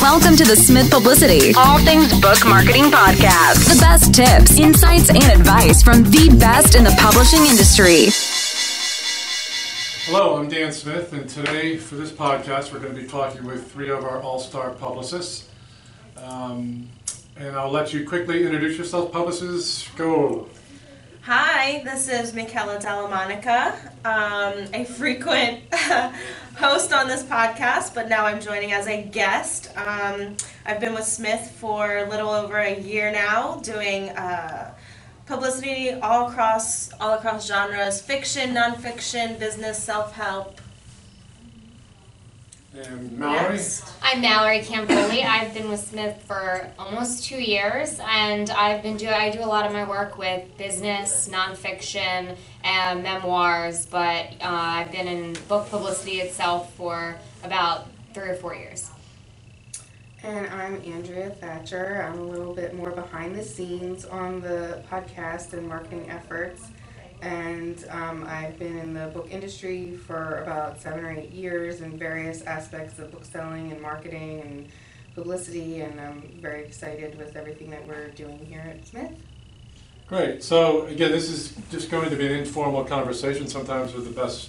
Welcome to the Smith Publicity, All Things Book Marketing Podcast. The best tips, insights, and advice from the best in the publishing industry. Hello, I'm Dan Smith, and today for this podcast, we're going to be talking with three of our all-star publicists. And I'll let you quickly introduce yourself, publicists. Go. Hi, this is Michela DellaMonica, a frequent host on this podcast, but now I'm joining as a guest. I've been with Smith for a little over a year now, doing publicity all across genres: fiction, nonfiction, business, self-help. And Mallory? Next. I'm Mallory Campoli. I've been with Smith for almost 2 years, and I do a lot of my work with business, nonfiction, and memoirs, but I've been in book publicity itself for about 3 or 4 years. And I'm Andrea Thatcher. I'm a little bit more behind the scenes on the podcast and marketing efforts, and I've been in the book industry for about 7 or 8 years in various aspects of book selling and marketing and publicity, and I'm very excited with everything that we're doing here at Smith. Great. So again, this is just going to be an informal conversation, sometimes with the best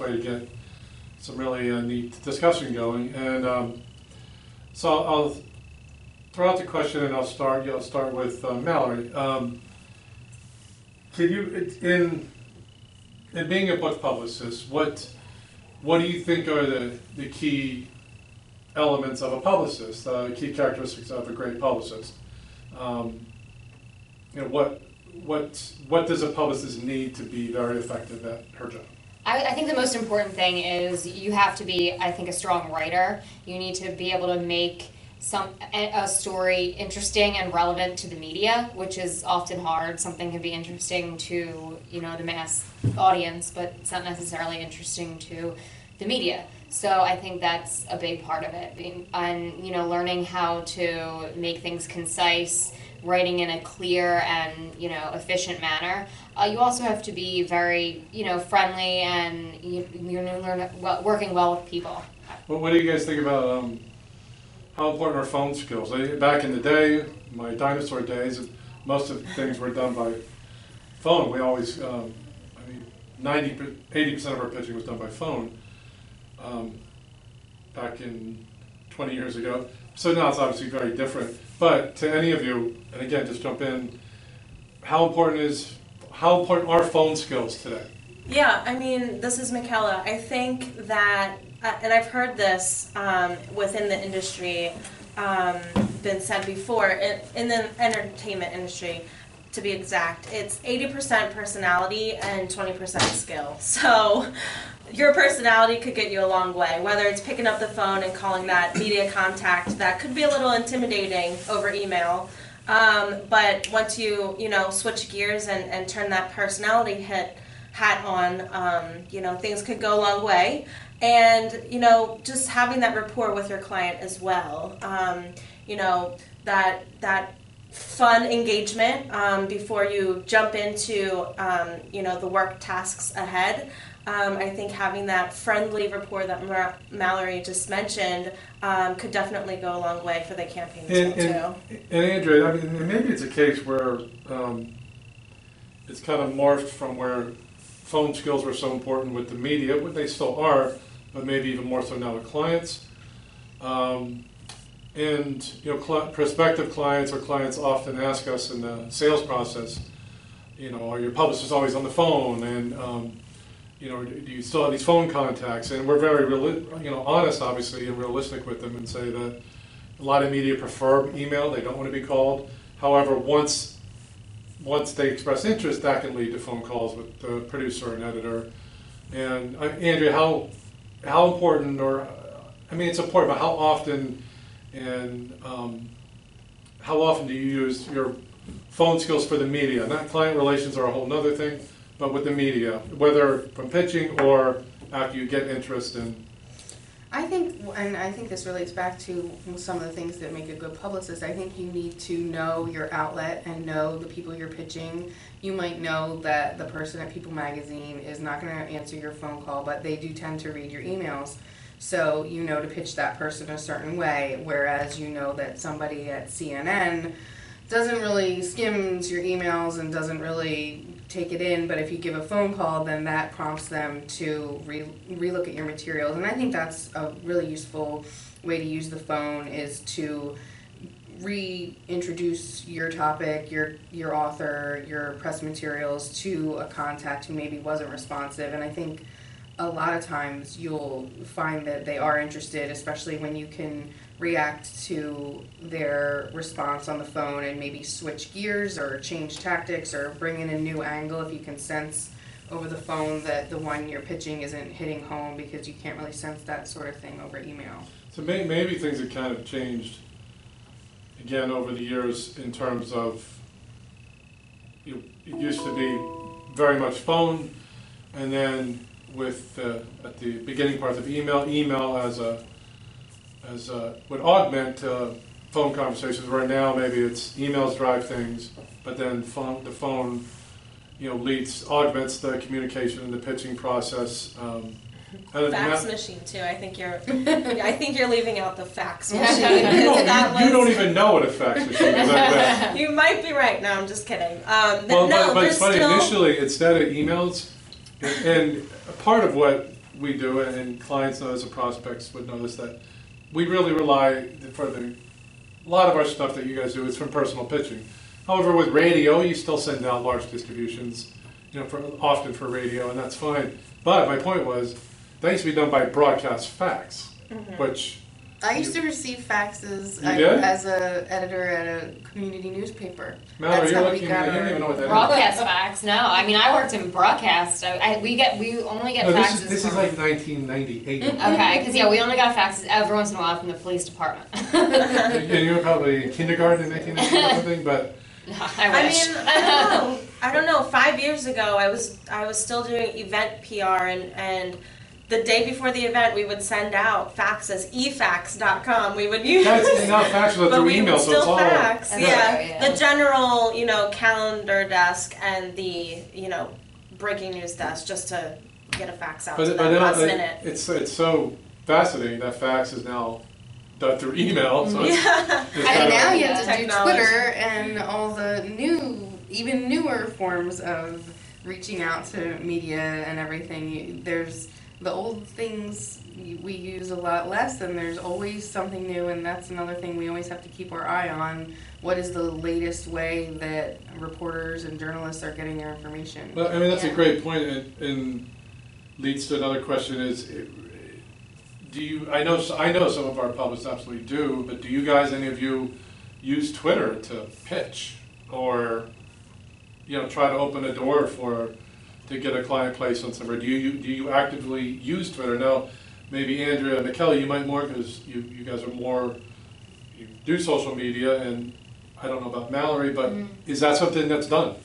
way to get some really neat discussion going. And so I'll throw out the question, and I'll start with Mallory. Can you, in being a book publicist, what do you think are the key elements of a publicist, the key characteristics of a great publicist? What does a publicist need to be very effective at her job? I think the most important thing is you have to be, I think, a strong writer. You need to be able to make a story interesting and relevant to the media, which is often hard. Something can be interesting to, the mass audience, but it's not necessarily interesting to the media. So I think that's a big part of it. And, learning how to make things concise, writing in a clear and, efficient manner. You also have to be very, friendly, and working well with people. Well, what do you guys think about how important are phone skills? Back in the day, my dinosaur days, most of the things were done by phone. We always, 80% of our pitching was done by phone back in 20 years ago. So now it's obviously very different. But to any of you, and again, just jump in, how important are phone skills today? Yeah, this is Michela. I think that and I've heard this within the industry, been said before, in the entertainment industry, to be exact. It's 80% personality and 20% skill. So your personality could get you a long way, whether it's picking up the phone and calling that media contact. That could be a little intimidating over email. But once you, switch gears and turn that personality hat on, things could go a long way. And, just having that rapport with your client as well, that fun engagement before you jump into, the work tasks ahead. I think having that friendly rapport that Mallory just mentioned could definitely go a long way for the campaign too. And Andrea, maybe it's a case where it's kind of morphed from where phone skills were so important with the media, what they still are, but maybe even more so now with clients. And prospective clients or clients often ask us in the sales process, are your publicists always on the phone? And do you still have these phone contacts? And we're very honest, obviously, and realistic with them, and say that a lot of media prefer email. They don't want to be called. However, once they express interest, that can lead to phone calls with the producer and editor. And Andrea, how important, it's important, but how often do you use your phone skills for the media? Not client relations are a whole other thing, but with the media, whether from pitching or after you get interest in. I think, and I think this relates back to some of the things that make a good publicist, I think you need to know your outlet and know the people you're pitching. You might know that the person at People Magazine is not going to answer your phone call, but they do tend to read your emails. So you know to pitch that person a certain way, whereas you know that somebody at CNN doesn't really skim your emails and doesn't really take it in, but if you give a phone call, then that prompts them to relook at your materials. And I think that's a really useful way to use the phone, is to reintroduce your topic, your author, your press materials to a contact who maybe wasn't responsive. And I think a lot of times you'll find that they are interested, especially when you can react to their response on the phone and maybe switch gears or change tactics or bring in a new angle if you can sense over the phone that the one you're pitching isn't hitting home, because you can't really sense that sort of thing over email. So maybe things have kind of changed again over the years in terms of, you know, it used to be very much phone, and then with at the beginning part of email as would augment phone conversations. Right now, maybe it's emails drive things, but then the phone, you know, augments the communication and the pitching process. Fax machine too. I think you're leaving out the fax machine. You don't even know what a fax machine is. Like, you might be right. No, I'm just kidding. But it's funny. Initially, instead of emails. And part of what we do, and clients know this, and prospects would notice, that we really rely a lot of our stuff that you guys do is from personal pitching. However, with radio, you still send out large distributions, you know, often for radio, and that's fine. But my point was, that used to be done by broadcast fax, which I used to receive faxes as an editor at a community newspaper. Mallory, you're looking at it. You don't even know what that broadcast is. Broadcast fax? No, I mean, I worked in broadcast. We only get faxes. This is like 1998. Okay, because yeah, we only got faxes every once in a while from the police department. You were probably in kindergarten in 1998 or something, but I wish. I mean, I don't know. 5 years ago, I was still doing event PR and. The day before the event, we would send out faxes, eFax.com. We would use. That's not faxes, but we email, still so it's fax. All, yeah. Yeah, the general, you know, calendar desk and the, you know, breaking news desk, just to get a fax out. But it's so fascinating that fax is now done through email. So yeah, and now you have to do Twitter and all the even newer forms of reaching out to media and everything. There's the old things we use a lot less, and there's always something new, and that's another thing we always have to keep our eye on. What is the latest way that reporters and journalists are getting their information? Well, I mean, that's a great point, and leads to another question is, do you, I know some of our publicists absolutely do, but do you guys, any of you, use Twitter to pitch or, you know, try to open a door to get a client placed on somewhere? Do you actively use Twitter? Now, maybe Andrea and Michela, you might more, because you guys are more, you do social media, and I don't know about Mallory, but is that something that's done?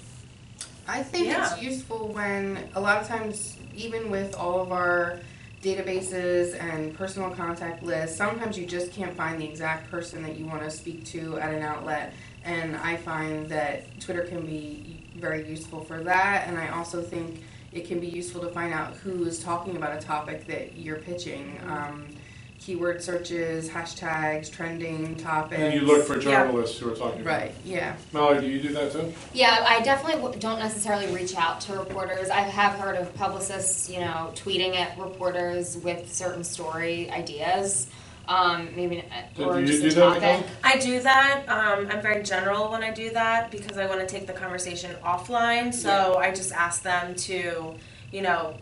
I think it's useful when, a lot of times, even with all of our databases and personal contact lists, sometimes you just can't find the exact person that you want to speak to at an outlet. And I find that Twitter can be very useful for that, and I also think it can be useful to find out who is talking about a topic that you're pitching. Keyword searches, hashtags, trending topics. And you look for journalists who are talking about it. Right, yeah. Mallory, do you do that too? Yeah, I definitely don't necessarily reach out to reporters. I have heard of publicists, you know, tweeting at reporters with certain story ideas. I do that. I'm very general when I do that, because I want to take the conversation offline. So I just ask them to, you know,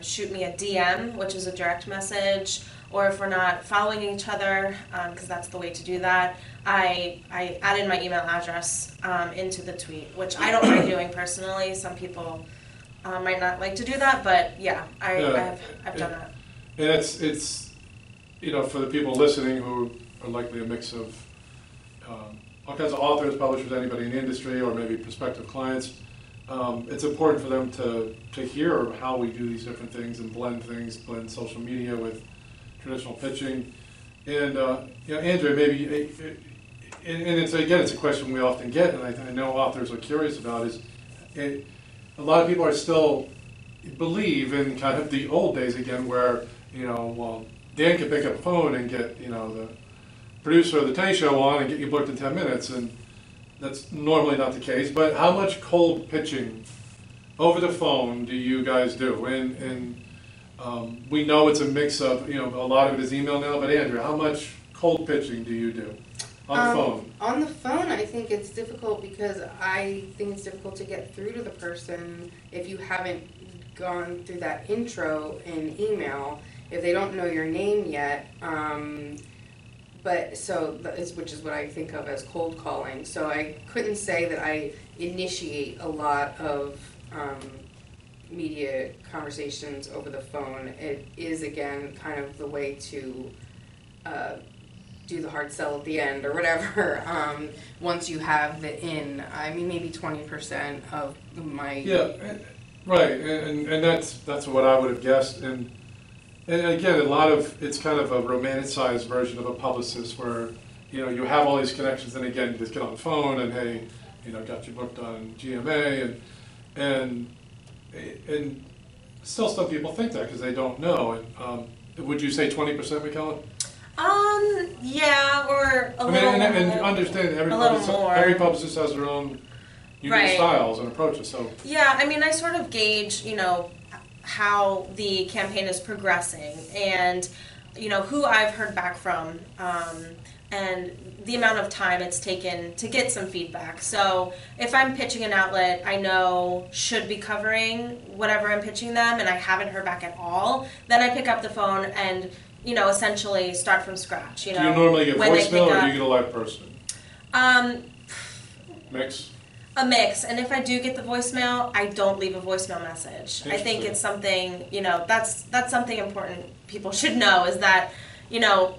shoot me a DM, which is a direct message, or if we're not following each other, because that's the way to do that. I added my email address into the tweet, which I don't mind doing personally. Some people might not like to do that, but yeah, I've done that. And it's. You know, for the people listening who are likely a mix of all kinds of authors, publishers, anybody in the industry, or maybe prospective clients, it's important for them to hear how we do these different things and blend social media with traditional pitching. And you know, Andrea, maybe, and it's again, it's a question we often get, and I know authors are curious about is, a lot of people are still believe in kind of the old days again, where you know, well, Dan could pick up a phone and get you know the producer of the Today Show on and get you booked in 10 minutes, and that's normally not the case. But how much cold pitching over the phone do you guys do? And we know it's a mix of, you know, a lot of it is email now, but Andrea, how much cold pitching do you do on the phone? On the phone, I think it's difficult because I think it's difficult to get through to the person if you haven't gone through that intro in email, if they don't know your name yet. But so, which is what I think of as cold calling. So I couldn't say that I initiate a lot of media conversations over the phone. It is, again, kind of the way to do the hard sell at the end or whatever. Once you have the in, I mean, maybe 20% of my... Yeah, right, and that's what I would have guessed. And again, a lot of, it's kind of a romanticized version of a publicist where, you know, you have all these connections, and again, you just get on the phone and, hey, you know, got you booked on GMA, and still some people think that because they don't know. And, would you say 20%, Michela? Yeah, or a little more. And understand every publicist has their own unique styles and approaches. So yeah, I mean, I sort of gauge, you know, how the campaign is progressing and, you know, who I've heard back from and the amount of time it's taken to get some feedback. So if I'm pitching an outlet I know should be covering whatever I'm pitching them and I haven't heard back at all, then I pick up the phone and, you know, essentially start from scratch. You know, do you normally get voicemail or do you get a live person? Mix? A mix, and if I do get the voicemail, I don't leave a voicemail message. I think it's something, you know, that's something important people should know is that, you know,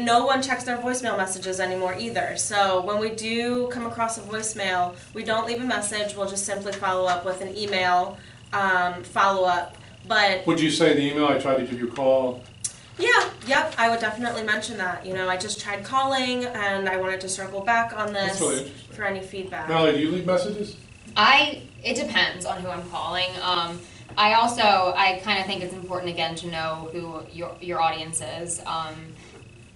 no one checks their voicemail messages anymore either. So when we do come across a voicemail, we don't leave a message. We'll just simply follow up with an email follow up. But would you say in the email I tried to give you a call? Yeah, yep, I would definitely mention that. You know, I just tried calling and I wanted to circle back on this really for any feedback. Mallory, do you leave messages? It depends on who I'm calling. I kind of think it's important, again, to know who your audience is.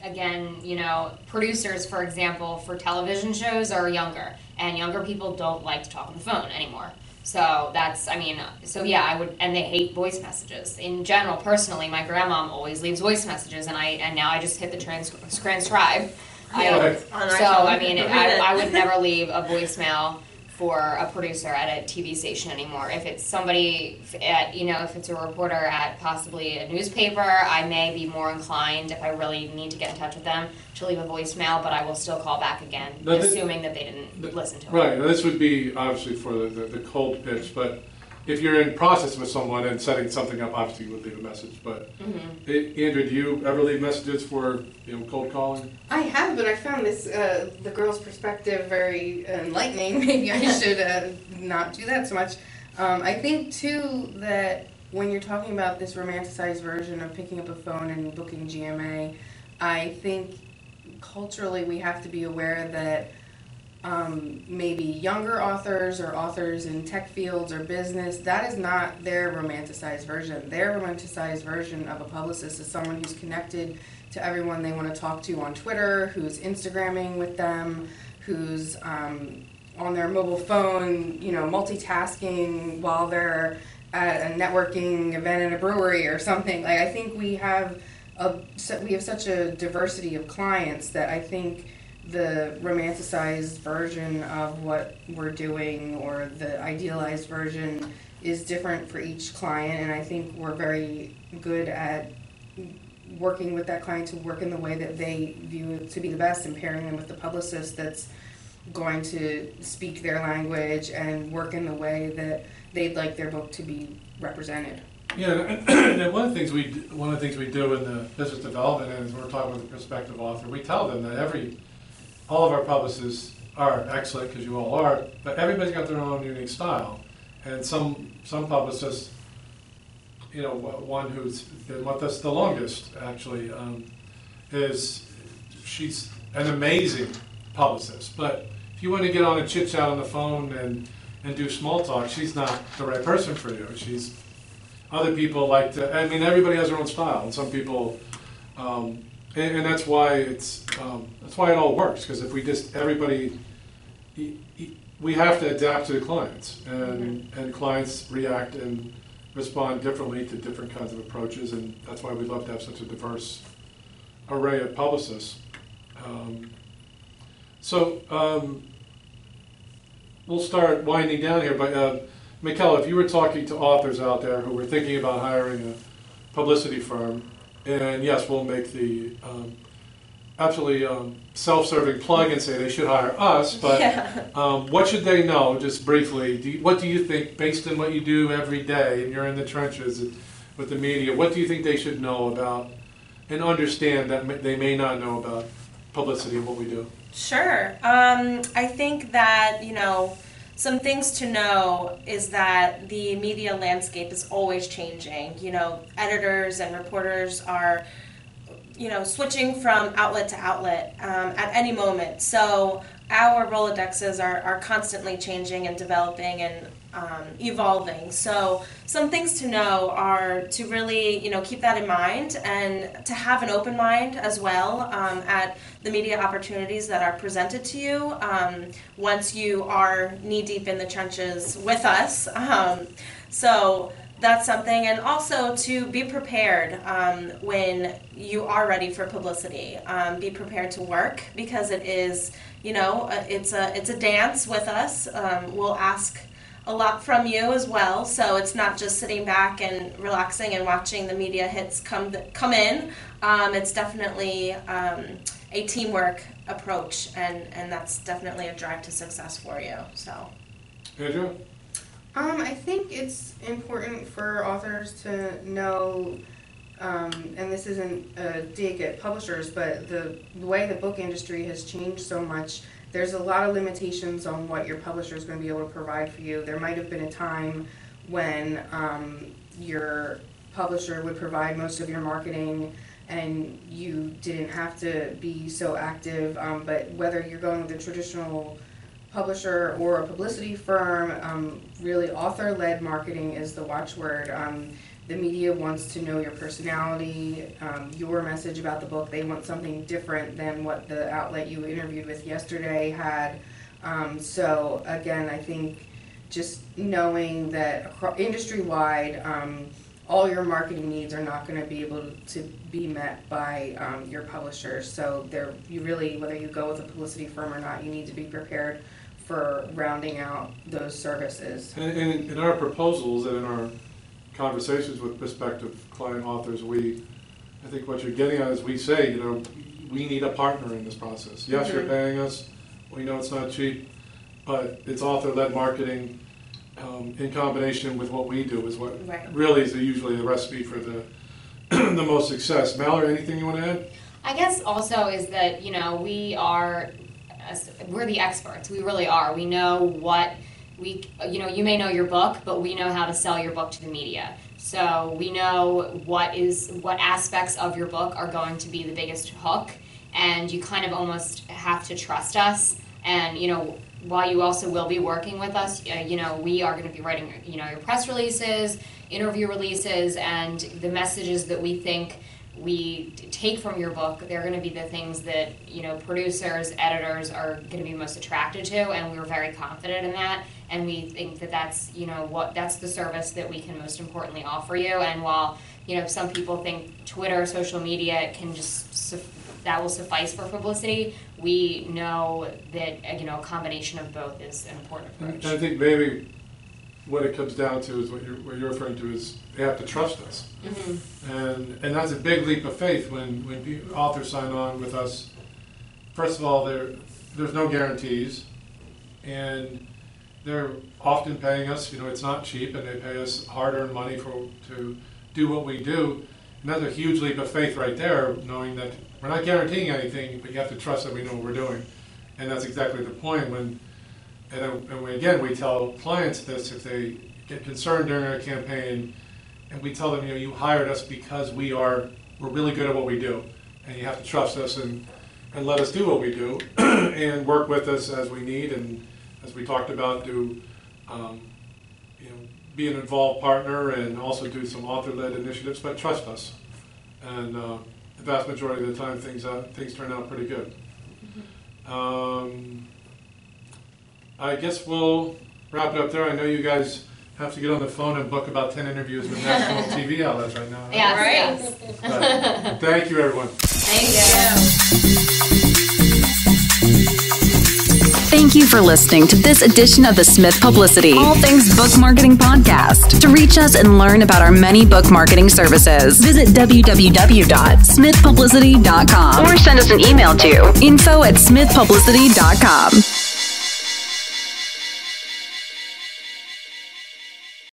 Again, you know, producers, for example, for television shows are younger, and younger people don't like to talk on the phone anymore. So that's, I mean, so yeah, and they hate voice messages. In general, personally, my grandmom always leaves voice messages, and now I just hit the transcribe. Yeah. So, I mean, I would never leave a voicemail for a producer at a TV station anymore. If it's somebody at, you know, if it's a reporter at possibly a newspaper, I may be more inclined, if I really need to get in touch with them, to leave a voicemail, but I will still call back again, assuming that they didn't listen to it. Right, now this would be obviously for the cold pitch, but if you're in process with someone and setting something up, obviously you would leave a message, but Andrea, do you ever leave messages for, you know, cold calling? I have, but I found this, the girl's perspective very enlightening. Maybe I should not do that so much. I think, too, that when you're talking about this romanticized version of picking up a phone and booking GMA, I think culturally we have to be aware that maybe younger authors or authors in tech fields or business, that is not their romanticized version. Their romanticized version of a publicist is someone who's connected to everyone they want to talk to on Twitter, who's Instagramming with them, who's on their mobile phone, you know, multitasking while they're at a networking event at a brewery or something. Like, I think we have such a diversity of clients that I think the romanticized version of what we're doing or the idealized version is different for each client, and I think we're very good at working with that client to work in the way that they view it to be the best and pairing them with the publicist that's going to speak their language and work in the way that they'd like their book to be represented. Yeah, and one of the things we do in the business development is when we're talking with a prospective author, we tell them that all of our publicists are excellent, because you all are, but everybody's got their own unique style. And some publicists you know, one who's been with us the longest, actually, is she's an amazing publicist. But if you want to get on a chit chat on the phone and do small talk, she's not the right person for you. She's other people like to. I mean, everybody has their own style, and some people, and that's why it's that's why it all works. Because if we just everybody. We have to adapt to the clients, and clients react and respond differently to different kinds of approaches, and that's why we'd love to have such a diverse array of publicists. We'll start winding down here, but Michela, if you were talking to authors out there who were thinking about hiring a publicity firm, and yes, we'll make the absolutely self-serving plug and say they should hire us, but yeah. What should they know, just briefly, what do you think, based on what you do every day, and you're in the trenches with the media, what do you think they should know about and understand that they may not know about publicity and what we do? Sure. I think that, you know, some things to know is that the media landscape is always changing. You know, editors and reporters are switching from outlet to outlet at any moment. So our Rolodexes are constantly changing and developing and evolving. So some things to know are to really, keep that in mind and to have an open mind as well at the media opportunities that are presented to you once you are knee-deep in the trenches with us. So that's something, and also to be prepared when you are ready for publicity. Be prepared to work, because it is, it's a dance with us. We'll ask a lot from you as well, so it's not just sitting back and relaxing and watching the media hits come in. It's definitely a teamwork approach, and that's definitely a drive to success for you. So, Andrea? I think it's important for authors to know, and this isn't a dig at publishers, but the way the book industry has changed so much, there's a lot of limitations on what your publisher is going to be able to provide for you. There might have been a time when your publisher would provide most of your marketing and you didn't have to be so active, but whether you're going with a traditional publisher or a publicity firm, really author-led marketing is the watchword. The media wants to know your personality, your message about the book. They want something different than what the outlet you interviewed with yesterday had. So again, I think just knowing that industry-wide, all your marketing needs are not going to be able to be met by your publisher. So you really, whether you go with a publicity firm or not, you need to be prepared for rounding out those services. And in our proposals and in our conversations with prospective client authors, I think what you're getting at is we say, we need a partner in this process. Yes, you're paying us. We know it's not cheap, but it's author-led marketing in combination with what we do is what really is usually the recipe for the most success. Mallory, anything you want to add? I guess also is that, we're the experts. We really are. We know you may know your book, but we know how to sell your book to the media. So we know what aspects of your book are going to be the biggest hook, and you kind of almost have to trust us. And, while you also will be working with us, we are going to be writing, your press releases, interview releases, and the messages that we think we take from your book, they're going to be the things that producers, editors are going to be most attracted to, and we're very confident in that, and we think that that's that's the service that we can most importantly offer you. And while some people think Twitter, social media can just that will suffice for publicity, we know that a combination of both is an important approach. I think maybe what it comes down to is what you're referring to is they have to trust us. Mm-hmm. And that's a big leap of faith when authors sign on with us. First of all, there's no guarantees, and they're often paying us, it's not cheap, and they pay us hard-earned money to do what we do. And that's a huge leap of faith right there, knowing that we're not guaranteeing anything, but you have to trust that we know what we're doing. And that's exactly the point and we tell clients this if they get concerned during a campaign and we tell them, you know, you hired us because we're really good at what we do, and you have to trust us and let us do what we do, and work with us as we need, and as we talked about, do you know, be an involved partner and also do some author-led initiatives, but trust us. And the vast majority of the time, things turn out pretty good. I guess we'll wrap it up there. I know you guys have to get on the phone and book about 10 interviews with national TV outlets right now. Right? Yeah, right. Yes. Thank you, everyone. Thank you. Thank you for listening to this edition of the Smith Publicity, All Things Book Marketing Podcast. To reach us and learn about our many book marketing services, visit www.smithpublicity.com or send us an email to info@smithpublicity.com.